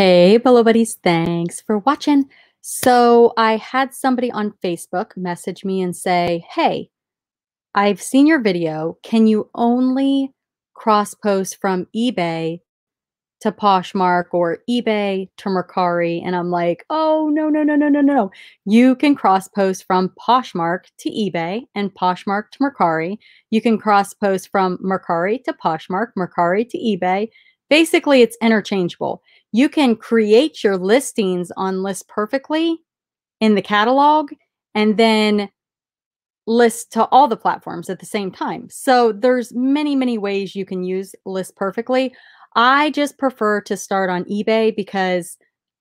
Hey, BOLO Buddies, thanks for watching. So I had somebody on Facebook message me and say, hey, I've seen your video. Can you only cross post from eBay to Poshmark or eBay to Mercari? And I'm like, oh, no. You can cross post from Poshmark to eBay and Poshmark to Mercari. You can cross post from Mercari to Poshmark, Mercari to eBay. Basically, it's interchangeable. You can create your listings on List Perfectly in the catalog and then list to all the platforms at the same time. So there's many, many ways you can use List Perfectly. I just prefer to start on eBay because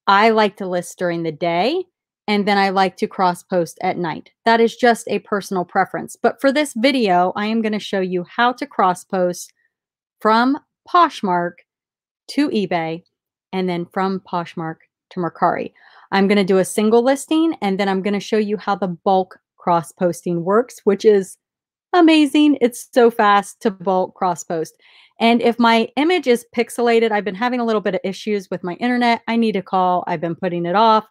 I like to list during the day and then I like to cross post at night. That is just a personal preference. But for this video, I am going to show you how to cross post from Poshmark to eBay and then from Poshmark to Mercari. I'm going to do a single listing and then I'm going to show you how the bulk cross posting works, which is amazing. It's so fast to bulk cross post. And if my image is pixelated, I've been having a little bit of issues with my internet. I need a call. I've been putting it off.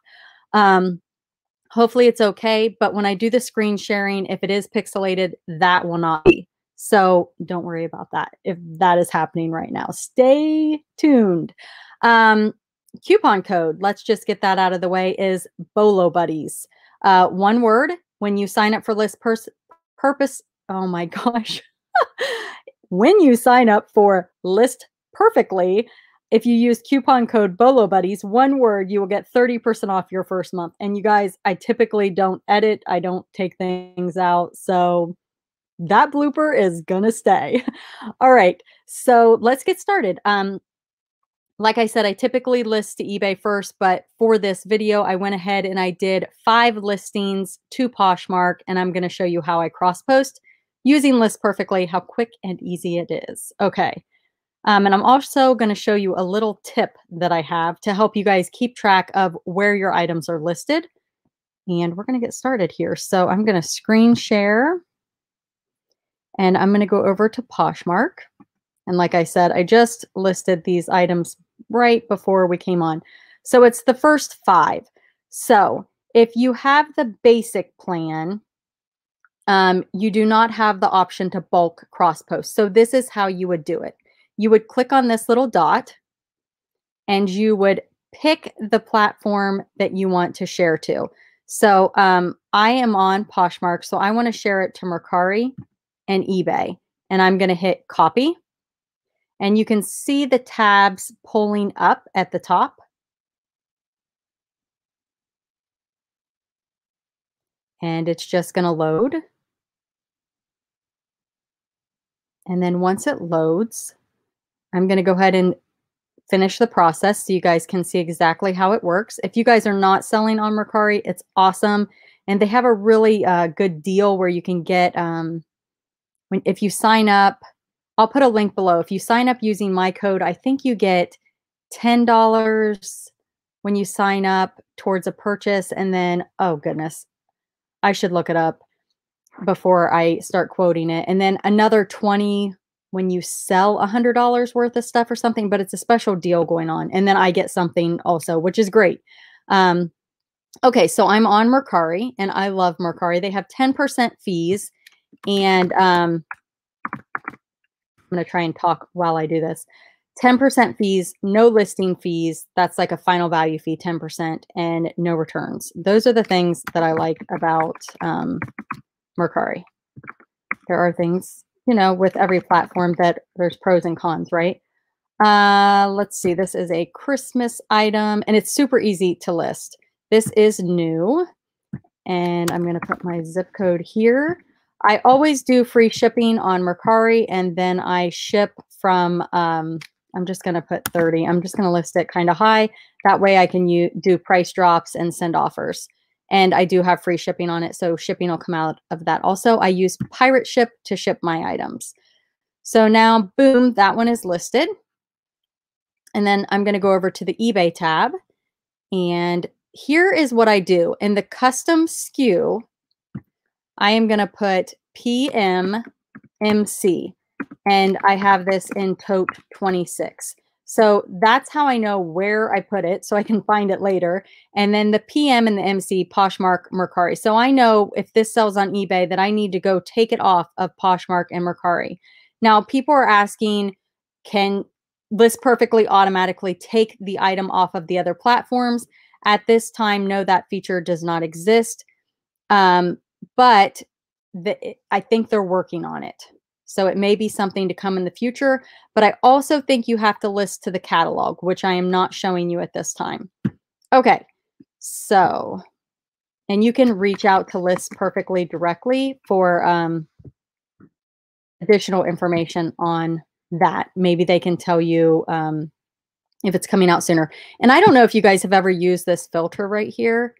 Hopefully it's okay. But when I do the screen sharing, if it is pixelated, that will not be. So don't worry about that if that is happening right now. Stay tuned. Coupon code, let's just get that out of the way, is BOLO Buddies. One word. When you sign up for when you sign up for List Perfectly, if you use coupon code BOLO Buddies, one word, you will get 30% off your first month. And you guys, I typically don't edit. I don't take things out. So that blooper is going to stay. All right. So let's get started. Like I said, I typically list to eBay first, but for this video, I went ahead and I did 5 listings to Poshmark, and I'm going to show you how I cross post using List Perfectly, how quick and easy it is. Okay. And I'm also going to show you a little tip that I have to help you guys keep track of where your items are listed. And we're going to get started here. So I'm going to screen share and I'm going to go over to Poshmark. And like I said, I just listed these items right before we came on. So it's the first 5. So if you have the basic plan, you do not have the option to bulk cross post. So this is how you would do it. You would click on this little dot and you would pick the platform that you want to share to. So I am on Poshmark, so I want to share it to Mercari and eBay. And I'm going to hit copy. And you can see the tabs pulling up at the top. And it's just going to load. And then once it loads, I'm going to go ahead and finish the process so you guys can see exactly how it works. If you guys are not selling on Mercari, it's awesome. And they have a really good deal where you can get, if you sign up, I'll put a link below. If you sign up using my code, I think you get $10 when you sign up towards a purchase. And then, oh goodness, I should look it up before I start quoting it. And then another $20 when you sell $100 worth of stuff or something, but it's a special deal going on. And then I get something also, which is great. Okay, so I'm on Mercari and I love Mercari. They have 10% fees and, I'm going to try and talk while I do this. 10% fees, no listing fees. That's like a final value fee, 10%, and no returns. Those are the things that I like about Mercari. There are things, you know, with every platform that there's pros and cons, right? Let's see. This is a Christmas item, and it's super easy to list. This is new, and I'm going to put my zip code here. I always do free shipping on Mercari, and then I ship from, I'm just going to put 30. I'm just going to list it kind of high. That way I can do price drops and send offers. And I do have free shipping on it, so shipping will come out of that. Also, I use Pirate Ship to ship my items. So now, boom, that one is listed. And then I'm going to go over to the eBay tab. And here is what I do. In the custom SKU, I am going to put PMMC, and I have this in tote 26. So that's how I know where I put it so I can find it later. And then the PM and the MC, Poshmark, Mercari. So I know if this sells on eBay that I need to go take it off of Poshmark and Mercari. Now, people are asking, can List Perfectly automatically take the item off of the other platforms? At this time, no, that feature does not exist. But I think they're working on it. So it may be something to come in the future, but I also think you have to list to the catalog, which I am not showing you at this time. Okay, so, and you can reach out to List Perfectly directly for additional information on that. Maybe they can tell you if it's coming out sooner. And I don't know if you guys have ever used this filter right here,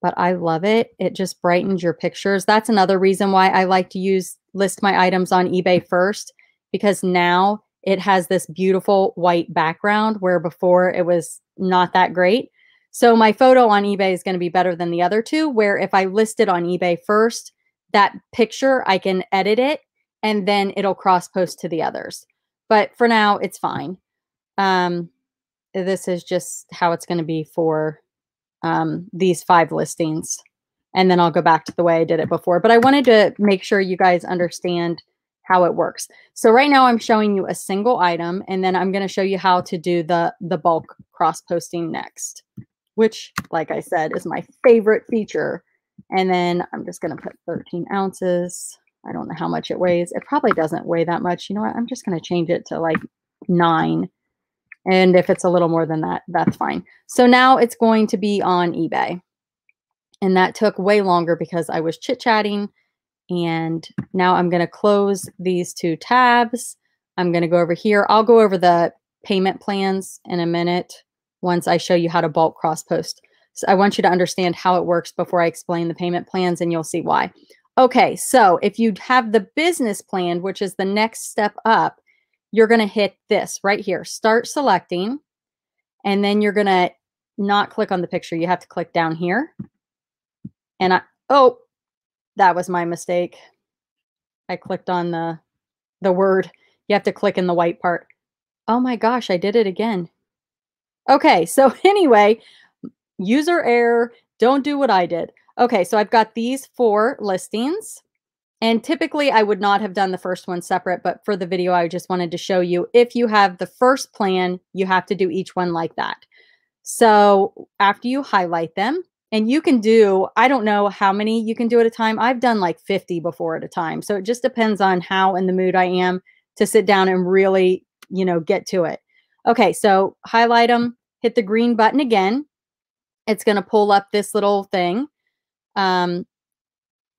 but I love it. It just brightens your pictures. That's another reason why I like to list my items on eBay first, because now it has this beautiful white background where before it was not that great. So my photo on eBay is going to be better than the other two, where if I list it on eBay first, that picture, I can edit it and then it'll cross post to the others. But for now, it's fine. This is just how it's going to be for these 5 listings. And then I'll go back to the way I did it before. But I wanted to make sure you guys understand how it works. So right now I'm showing you a single item, and then I'm going to show you how to do the bulk cross-posting next, which, like I said, is my favorite feature. And then I'm just going to put 13 ounces. I don't know how much it weighs. It probably doesn't weigh that much. You know what? I'm just going to change it to like 9. And if it's a little more than that, that's fine. So now it's going to be on eBay. And that took way longer because I was chit-chatting. And now I'm going to close these 2 tabs. I'm going to go over here. I'll go over the payment plans in a minute once I show you how to bulk cross-post. So I want you to understand how it works before I explain the payment plans, and you'll see why. Okay, so if you have the business plan, which is the next step up, you're going to hit this right here. Start selecting. And then you're going to not click on the picture. You have to click down here. And oh, that was my mistake. I clicked on the word. You have to click in the white part. Oh my gosh, I did it again. Okay, so anyway, user error, don't do what I did. Okay, so I've got these 4 listings. And typically I would not have done the first one separate, but for the video, I just wanted to show you if you have the first plan, you have to do each one like that. So after you highlight them, and you can do, I don't know how many you can do at a time. I've done like 50 before at a time. So it just depends on how in the mood I am to sit down and really, you know, get to it. Okay, so highlight them, hit the green button again. It's going to pull up this little thing.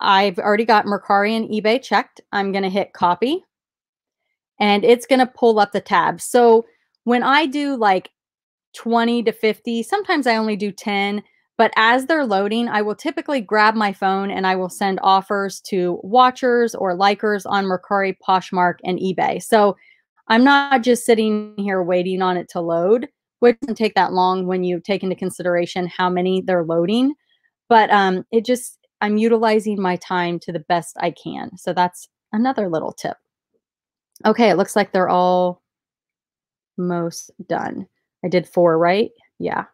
I've already got Mercari and eBay checked. I'm going to hit copy. And it's going to pull up the tabs. So when I do like 20 to 50, sometimes I only do 10. But as they're loading, I will typically grab my phone and I will send offers to watchers or likers on Mercari, Poshmark, and eBay. So I'm not just sitting here waiting on it to load, which doesn't take that long when you take into consideration how many they're loading. But it just, I'm utilizing my time to the best I can. So that's another little tip. Okay, it looks like they're all most done. I did 4, right? Yeah.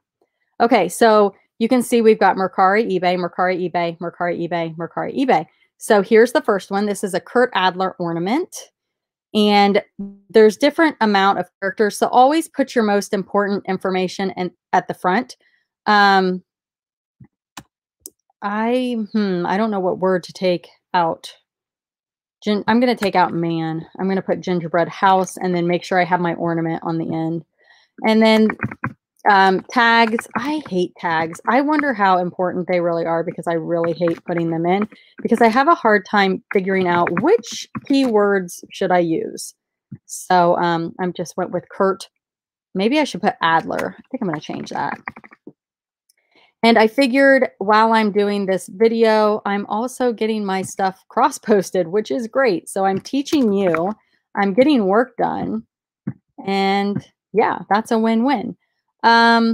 Okay, so you can see we've got Mercari, eBay, Mercari, eBay, Mercari, eBay, Mercari, eBay. So here's the first one. This is a Kurt Adler ornament. And there's different amount of characters. So always put your most important information at the front. I don't know what word to take out. I'm going to take out man. I'm going to put gingerbread house and then make sure I have my ornament on the end. And then tags. I hate tags. I wonder how important they really are because I really hate putting them in because I have a hard time figuring out which keywords should I use. So I just went with Kurt. Maybe I should put Adler. I think I'm going to change that. And I figured while I'm doing this video, I'm also getting my stuff cross-posted, which is great. So I'm teaching you, I'm getting work done, and yeah, that's a win-win. I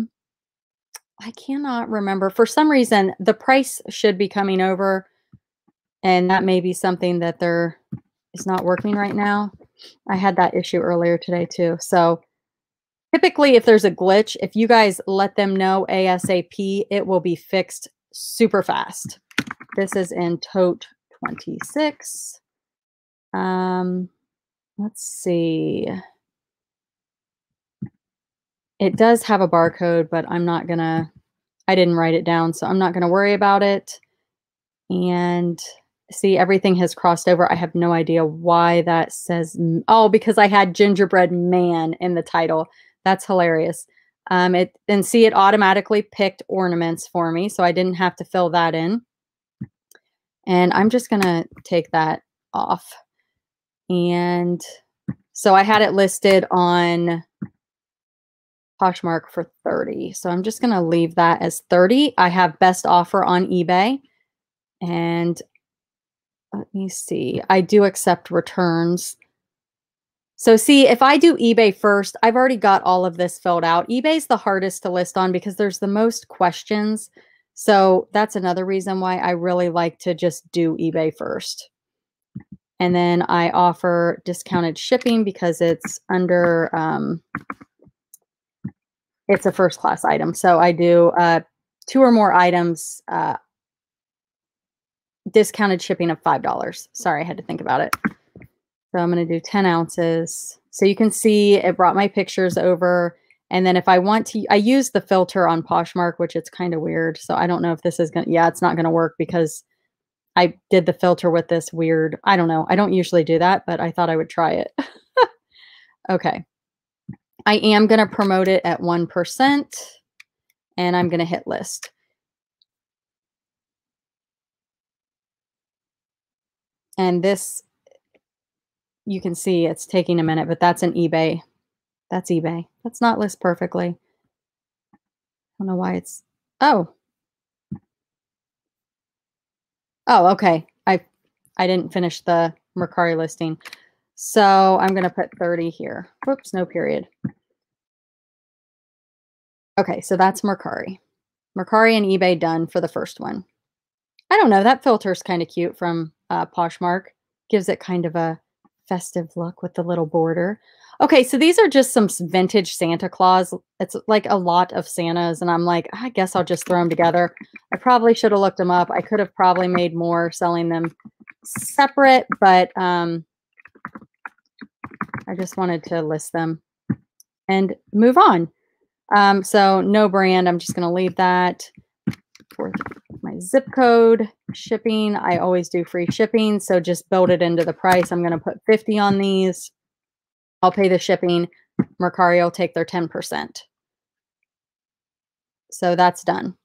cannot remember. For some reason, the price should be coming over, and that may be something that there is not working right now. I had that issue earlier today too. So typically if there's a glitch, if you guys let them know ASAP, it will be fixed super fast. This is in tote 26. Let's see. It does have a barcode, but I'm not gonna, I didn't write it down, so I'm not gonna worry about it. And see, everything has crossed over. I have no idea why that says, oh, because I had gingerbread man in the title. That's hilarious. And see, it automatically picked ornaments for me, so I didn't have to fill that in. And I'm just gonna take that off. And so I had it listed on Poshmark for 30. So I'm just going to leave that as 30. I have best offer on eBay. And let me see. I do accept returns. So see, if I do eBay first, I've already got all of this filled out. eBay's the hardest to list on because there's the most questions. So that's another reason why I really like to just do eBay first. And then I offer discounted shipping because it's under... it's a first class item. So I do 2 or more items, discounted shipping of $5. Sorry, I had to think about it. So I'm going to do 10 ounces. So you can see it brought my pictures over. And then if I want to, I use the filter on Poshmark, which it's kind of weird. So I don't know if this is going to, yeah, it's not going to work because I did the filter with this weird, I don't know. I don't usually do that, but I thought I would try it. Okay. I am going to promote it at 1% and I'm going to hit list. And this, you can see it's taking a minute, but that's an eBay. That's eBay. That's not List Perfectly. I don't know why it's, oh. Oh, okay. I didn't finish the Mercari listing. So I'm going to put 30 here. Whoops, no period. Okay, so that's Mercari. Mercari and eBay done for the first one. I don't know, that filter's kind of cute from Poshmark. Gives it kind of a festive look with the little border. Okay, so these are just some vintage Santa Claus. It's like a lot of Santas, and I'm like, I guess I'll just throw them together. I probably should have looked them up. I could have probably made more selling them separate, but... I just wanted to list them and move on. So no brand, I'm just going to leave that for my zip code. Shipping, I always do free shipping. So just build it into the price. I'm going to put 50 on these. I'll pay the shipping. Mercari will take their 10%. So that's done.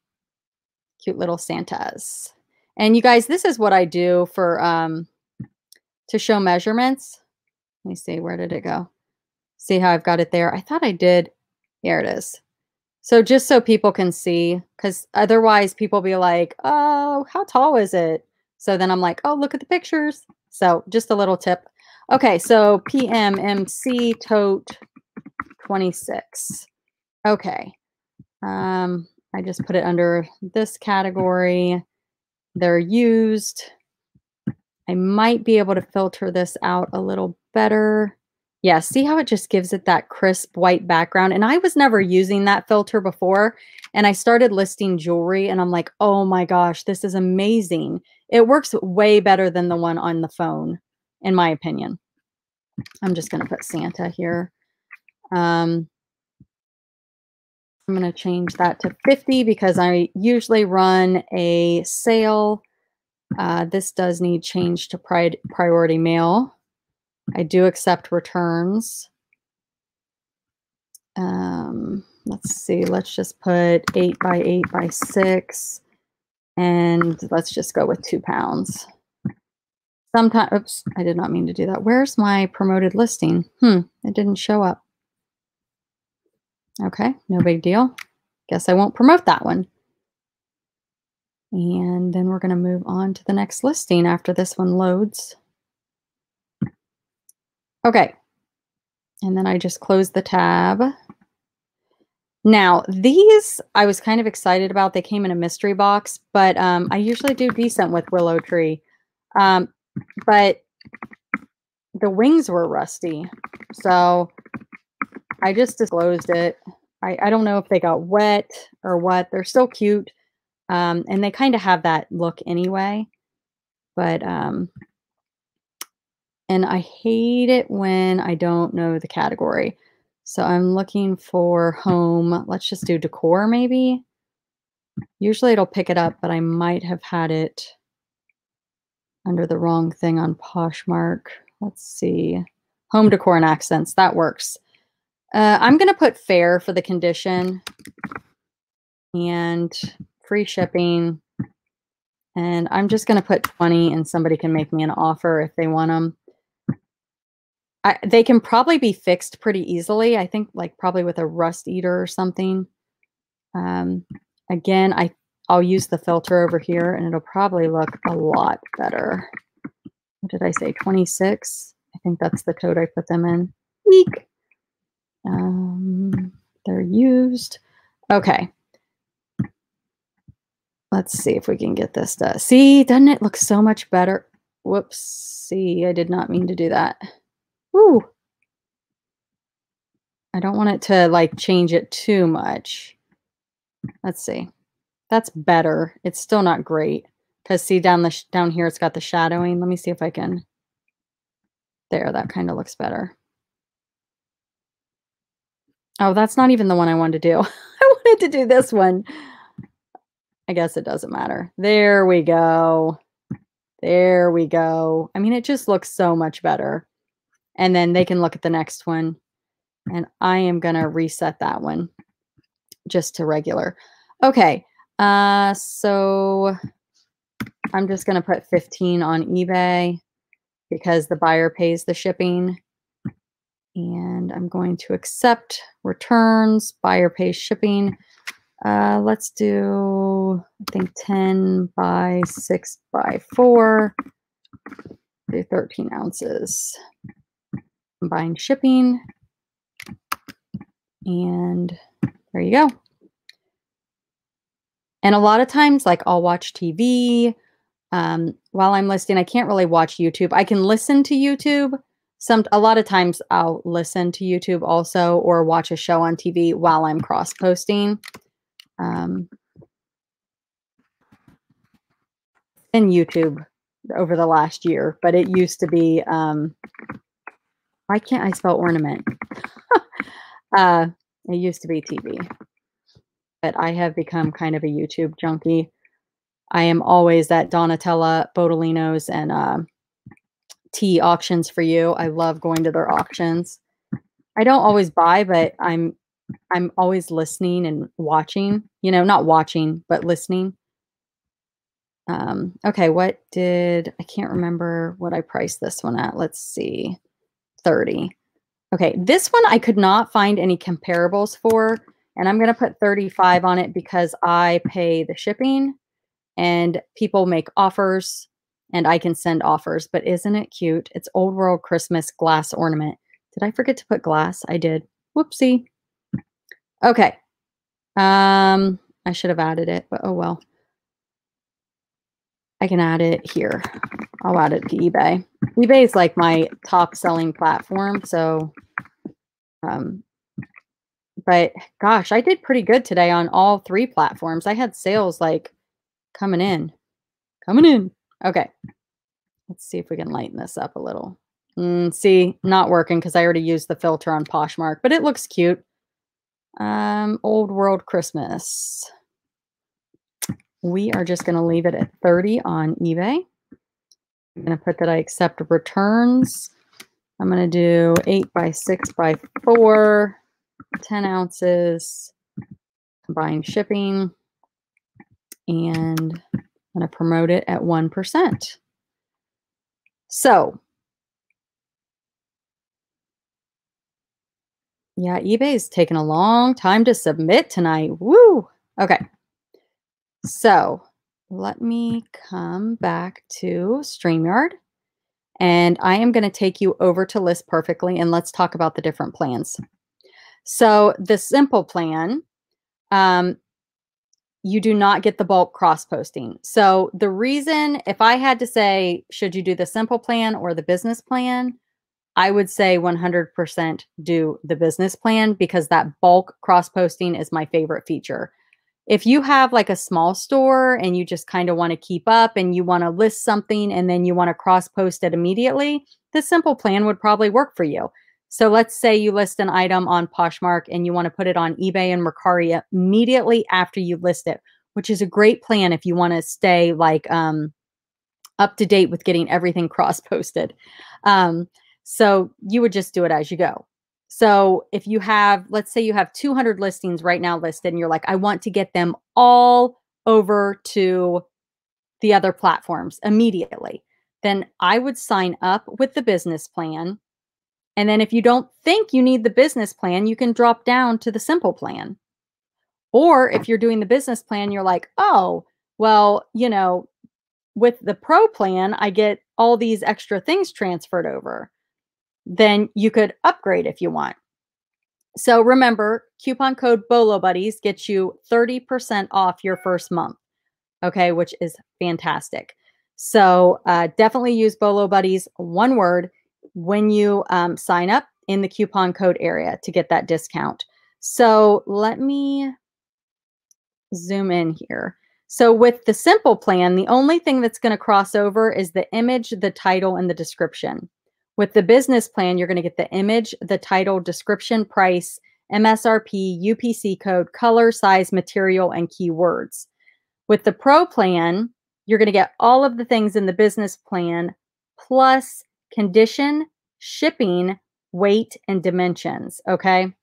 Cute little Santas. And you guys, this is what I do for to show measurements. Let me see, where did it go? See how I've got it there? I thought I did. Here it is. So just so people can see, because otherwise people be like, oh, how tall is it? So then I'm like, oh, look at the pictures. So just a little tip. Okay, so PMMC tote 26. Okay. I just put it under this category. They're used. I might be able to filter this out a little better. Yeah, see how it just gives it that crisp white background. And I was never using that filter before. And I started listing jewelry and I'm like, oh my gosh, this is amazing. It works way better than the one on the phone, in my opinion. I'm just going to put Santa here. I'm going to change that to 50 because I usually run a sale. This does need change to priority mail. I do accept returns. Let's see. Let's just put 8 by 8 by 6. And let's just go with 2 pounds. Sometimes, oops, I did not mean to do that. Where's my promoted listing? It didn't show up. Okay, no big deal. Guess I won't promote that one. And then we're going to move on to the next listing after this one loads. Okay. And then I just close the tab. Now, these I was kind of excited about. They came in a mystery box, but I usually do decent with Willow Tree. But the wings were rusty. So I just disclosed it. I don't know if they got wet or what. They're still cute. And they kind of have that look anyway. But, and I hate it when I don't know the category. So I'm looking for home. Let's just do decor maybe. Usually it'll pick it up, but I might have had it under the wrong thing on Poshmark. Let's see. Home decor and accents. That works. I'm going to put fair for the condition and free shipping. And I'm just going to put 20 and somebody can make me an offer if they want them. They can probably be fixed pretty easily. I think like probably with a rust eater or something. Again, I'll use the filter over here and it'll probably look a lot better. What did I say? 26. I think that's the code I put them in. Eek. They're used. Okay. Let's see if we can get this to see. Doesn't it look so much better? Whoops. See, I did not mean to do that. Woo. I don't want it to like change it too much. Let's see. That's better. It's still not great because see down here, it's got the shadowing. Let me see if I can. There, that kind of looks better. Oh, that's not even the one I wanted to do. I wanted to do this one. I guess it doesn't matter. There we go. There we go. I mean, it just looks so much better. And then they can look at the next one. And I am going to reset that one just to regular. Okay. So I'm just going to put 15 on eBay because the buyer pays the shipping. And I'm going to accept returns, buyer pays shipping. Let's do, I think 10 by 6 by 4, do 13 ounces. Combine shipping. And there you go. And a lot of times, like I'll watch TV while I'm listing. I can't really watch YouTube. I can listen to YouTube. A lot of times I'll listen to YouTube also or watch a show on TV while I'm cross-posting. In YouTube over the last year, but it used to be, why can't I spell ornament? It used to be TV, but I have become kind of a YouTube junkie. I am always at Donatella Botolinos and, tea auctions for you. I love going to their auctions. I don't always buy, but I'm always listening and watching, you know, not watching, but listening. Okay. I can't remember what I priced this one at. Let's see. 30. Okay. This one I could not find any comparables for, and I'm going to put 35 on it because I pay the shipping and people make offers. And I can send offers, but isn't it cute? It's Old World Christmas glass ornament. Did I forget to put glass? I did. Whoopsie. Okay. I should have added it, but oh well. I can add it here. I'll add it to eBay. eBay is like my top selling platform. So, but gosh, I did pretty good today on all three platforms. I had sales like coming in. Okay, let's see if we can lighten this up a little. See, not working because I already used the filter on Poshmark, but it looks cute. Old World Christmas. We are just going to leave it at 30 on eBay. I'm going to put that I accept returns. I'm going to do 8 by 6 by 4, 10 ounces, combined shipping, and I'm going to promote it at 1%. So, yeah, eBay's taken a long time to submit tonight. Woo! Okay. So, let me come back to StreamYard. And I am going to take you over to List Perfectly. And let's talk about the different plans. So, the simple plan... you do not get the bulk cross-posting. So the reason, if I had to say, should you do the simple plan or the business plan, I would say 100% do the business plan, because that bulk cross-posting is my favorite feature. If you have like a small store and you just kind of want to keep up and you want to list something and then you want to cross-post it immediately, the simple plan would probably work for you. So let's say you list an item on Poshmark and you want to put it on eBay and Mercari immediately after you list it, which is a great plan if you want to stay like up to date with getting everything cross-posted. So you would just do it as you go. So if you have, let's say you have 200 listings right now listed and you're like, I want to get them all over to the other platforms immediately, then I would sign up with the business plan. And then if you don't think you need the business plan, you can drop down to the simple plan. Or if you're doing the business plan, you're like, oh, well, you know, with the pro plan, I get all these extra things transferred over. Then you could upgrade if you want. So remember, coupon code BOLO Buddies gets you 30% off your first month. Okay, which is fantastic. So definitely use BOLO Buddies, one word, when you sign up in the coupon code area to get that discount. So let me zoom in here. So with the simple plan, the only thing that's going to cross over is the image, the title, and the description. With the business plan, you're going to get the image, the title, description, price, MSRP, UPC code, color, size, material, and keywords. With the pro plan, you're going to get all of the things in the business plan, plus condition, shipping, weight, and dimensions, okay?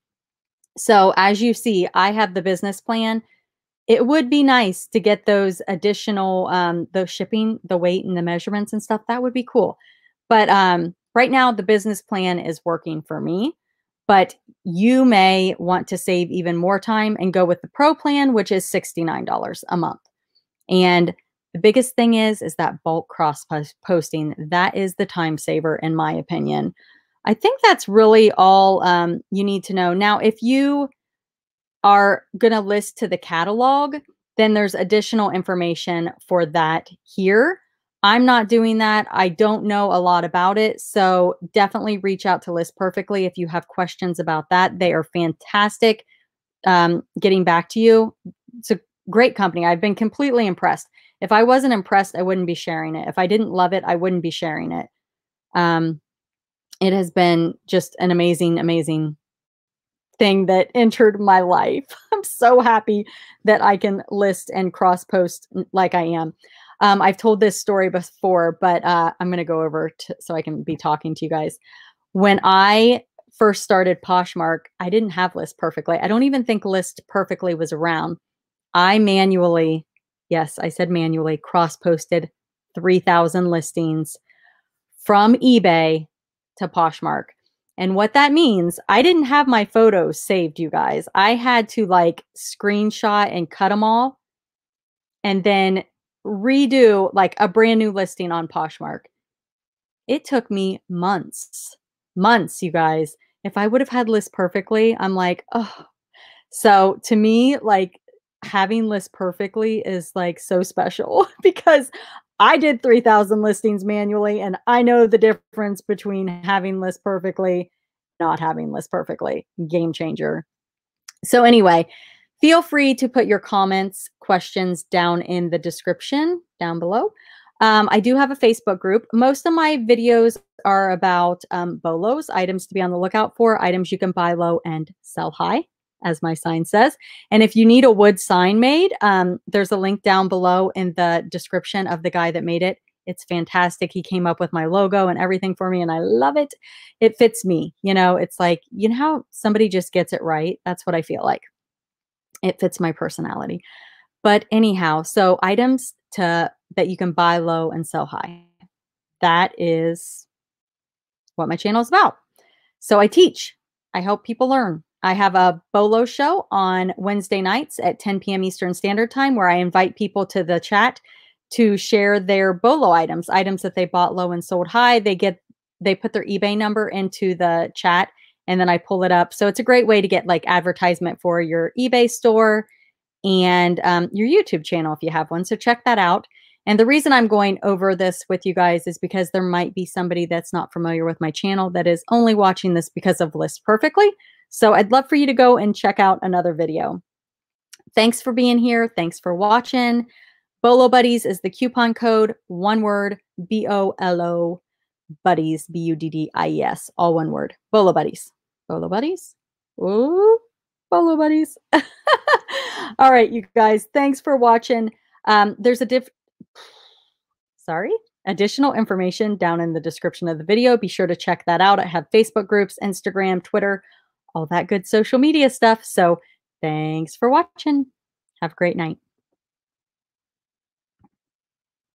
So as you see, I have the business plan. It would be nice to get those additional, those shipping, the weight, and the measurements and stuff. That would be cool. But right now, the business plan is working for me. But you may want to save even more time and go with the pro plan, which is $69 a month. And the biggest thing is that bulk cross-posting. That is the time saver, in my opinion. I think that's really all you need to know. Now, if you are going to list to the catalog, then there's additional information for that here. I'm not doing that. I don't know a lot about it. So definitely reach out to List Perfectly if you have questions about that. They are fantastic getting back to you. It's a great company. I've been completely impressed. If I wasn't impressed, I wouldn't be sharing it. If I didn't love it, I wouldn't be sharing it. It has been just an amazing, amazing thing that entered my life. I'm so happy that I can list and cross-post like I am. I've told this story before, but I'm going to go over so I can be talking to you guys. When I first started Poshmark, I didn't have List Perfectly. I don't even think List Perfectly was around. I manually... yes, I said manually, cross-posted 3,000 listings from eBay to Poshmark. And what that means, I didn't have my photos saved, you guys. I had to like screenshot and cut them all and then redo like a brand new listing on Poshmark. It took me months, months, you guys. If I would have had List Perfectly, I'm like, oh. So to me, like, having List Perfectly is like so special because I did 3,000 listings manually and I know the difference between having List Perfectly, not having List Perfectly. Game changer. So anyway, feel free to put your comments, questions down in the description down below. I do have a Facebook group. Most of my videos are about BOLOs, items to be on the lookout for, items you can buy low and sell high, as my sign says. And if you need a wood sign made, there's a link down below in the description of the guy that made it. It's fantastic. He came up with my logo and everything for me and I love it. It fits me. You know, it's like, you know how somebody just gets it right? That's what I feel like. It fits my personality. But anyhow, so items that you can buy low and sell high. That is what my channel is about. So I teach. I help people learn. I have a BOLO show on Wednesday nights at 10 p.m. Eastern Standard Time where I invite people to the chat to share their BOLO items, items that they bought low and sold high. They put their eBay number into the chat and then I pull it up. So it's a great way to get like advertisement for your eBay store and your YouTube channel if you have one. So check that out. And the reason I'm going over this with you guys is because there might be somebody that's not familiar with my channel that is only watching this because of List Perfectly. So I'd love for you to go and check out another video. Thanks for being here. Thanks for watching. BOLO Buddies is the coupon code. One word, B-O-L-O Buddies, B-U-D-D-I-E-S, all one word. BOLO Buddies. BOLO Buddies. Ooh, BOLO Buddies. All right, you guys, thanks for watching. There's additional information down in the description of the video. Be sure to check that out. I have Facebook groups, Instagram, Twitter, all that good social media stuff. So thanks for watching. Have a great night.